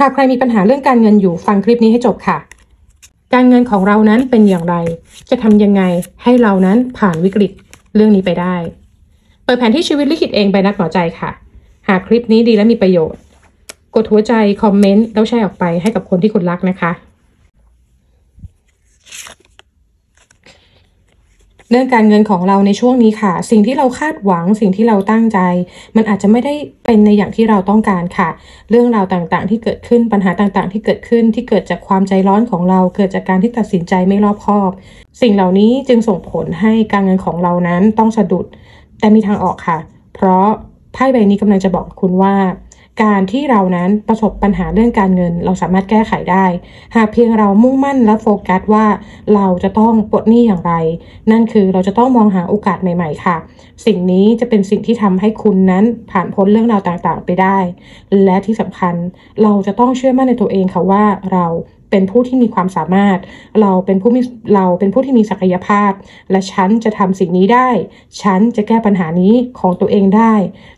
หากใครมีปัญหาเรื่องการเงินอยู่ฟังคลิปนี้ให้จบค่ะการเงินของเรานั้นเป็นอย่างไรจะทำยังไงให้เรานั้นผ่านวิกฤตเรื่องนี้ไปได้เปิดแผนที่ชีวิตลิขิตเองไปนักหมอใจค่ะหากคลิปนี้ดีและมีประโยชน์กดหัวใจคอมเมนต์แล้วแชร์ออกไปให้กับคนที่คุณรักนะคะเรื่องการเงินของเราในช่วงนี้ค่ะสิ่งที่เราคาดหวังสิ่งที่เราตั้งใจมันอาจจะไม่ได้เป็นในอย่างที่เราต้องการค่ะเรื่องราวต่างๆที่เกิดขึ้นปัญหาต่างๆที่เกิดขึ้นที่เกิดจากความใจร้อนของเราเกิดจากการที่ตัดสินใจไม่รอบคอบสิ่งเหล่านี้จึงส่งผลให้การเงินของเรานั้นต้องสะดุดแต่มีทางออกค่ะเพราะไพ่ใบนี้กำลังจะบอกคุณว่าการที่เรานั้นประสบปัญหาเรื่องการเงินเราสามารถแก้ไขได้หากเพียงเรามุ่งมั่นและโฟกัสว่าเราจะต้องปลดหนี้อย่างไรนั่นคือเราจะต้องมองหาโอกาสใหม่ๆค่ะสิ่งนี้จะเป็นสิ่งที่ทำให้คุณนั้นผ่านพ้นเรื่องราวต่างๆไปได้และที่สำคัญเราจะต้องเชื่อมั่นในตัวเองค่ะว่าเราเป็นผู้ที่มีความสามารถเราเป็นผู้ที่มีศักยภาพและฉันจะทำสิ่งนี้ได้ฉันจะแก้ปัญหานี้ของตัวเองได้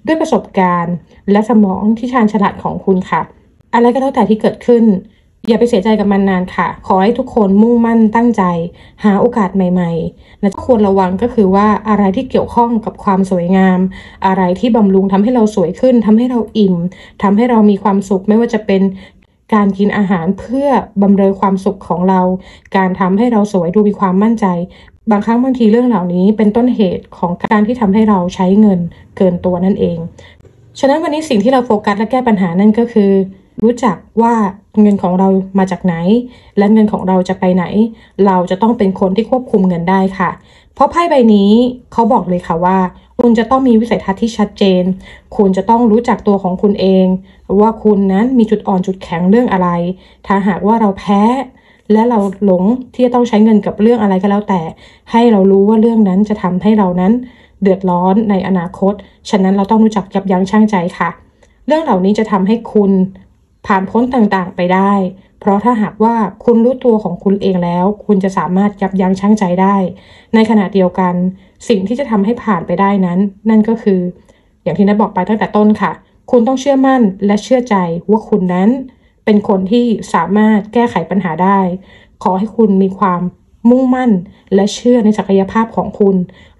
ด้วยประสบการณ์และสมองที่ชาญฉลาดของคุณค่ะอะไรก็แล้วแต่ที่เกิดขึ้นอย่าไปเสียใจกับมันนานค่ะขอให้ทุกคนมุ่งมั่นตั้งใจหาโอกาสใหม่ๆและควรระวังก็คือว่าอะไรที่เกี่ยวข้องกับความสวยงามอะไรที่บำรุงทำให้เราสวยขึ้นทำให้เราอิ่มทำให้เรามีความสุขไม่ว่าจะเป็นการกินอาหารเพื่อบำเรอความสุขของเราการทำให้เราสวยดูมีความมั่นใจบางครั้งบางทีเรื่องเหล่านี้เป็นต้นเหตุของการที่ทำให้เราใช้เงินเกินตัวนั่นเองฉะนั้นวันนี้สิ่งที่เราโฟกัสและแก้ปัญหานั่นก็คือรู้จักว่าเงินของเรามาจากไหนและเงินของเราจะไปไหนเราจะต้องเป็นคนที่ควบคุมเงินได้ค่ะเพราะไพ่ใบนี้เขาบอกเลยค่ะว่าคุณจะต้องมีวิสัยทัศน์ที่ชัดเจนคุณจะต้องรู้จักตัวของคุณเองว่าคุณนั้นมีจุดอ่อนจุดแข็งเรื่องอะไรถ้าหากว่าเราแพ้และเราหลงที่จะต้องใช้เงินกับเรื่องอะไรก็แล้วแต่ให้เรารู้ว่าเรื่องนั้นจะทำให้เรานั้นเดือดร้อนในอนาคตฉะนั้นเราต้องรู้จักยับยั้งชั่งใจค่ะเรื่องเหล่านี้จะทำให้คุณผ่านพ้นต่างๆไปได้เพราะถ้าหากว่าคุณรู้ตัวของคุณเองแล้วคุณจะสามารถยับยั้งชั่งใจได้ในขณะเดียวกันสิ่งที่จะทำให้ผ่านไปได้นั้นนั่นก็คืออย่างที่นัทบอกไปตั้งแต่ต้นค่ะคุณต้องเชื่อมั่นและเชื่อใจว่าคุณนั้นเป็นคนที่สามารถแก้ไขปัญหาได้ขอให้คุณมีความมุ่งมั่นและเชื่อในศักยภาพของคุณ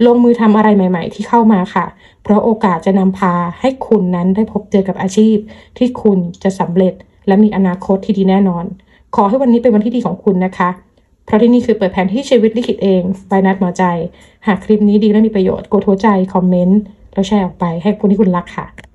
ลงมือทำอะไรใหม่ๆที่เข้ามาค่ะเพราะโอกาสจะนำพาให้คุณนั้นได้พบเจอกับอาชีพที่คุณจะสำเร็จและมีอนาคตที่ดีแน่นอนขอให้วันนี้เป็นวันที่ดีของคุณนะคะเพราะที่นี่คือเปิดแผนที่ชีวิตลิขิตเองบายนัทหมอใจหากคลิปนี้ดีและมีประโยชน์กดหัวใจคอมเมนต์แล้วแชร์ออกไปให้คนที่คุณรักค่ะ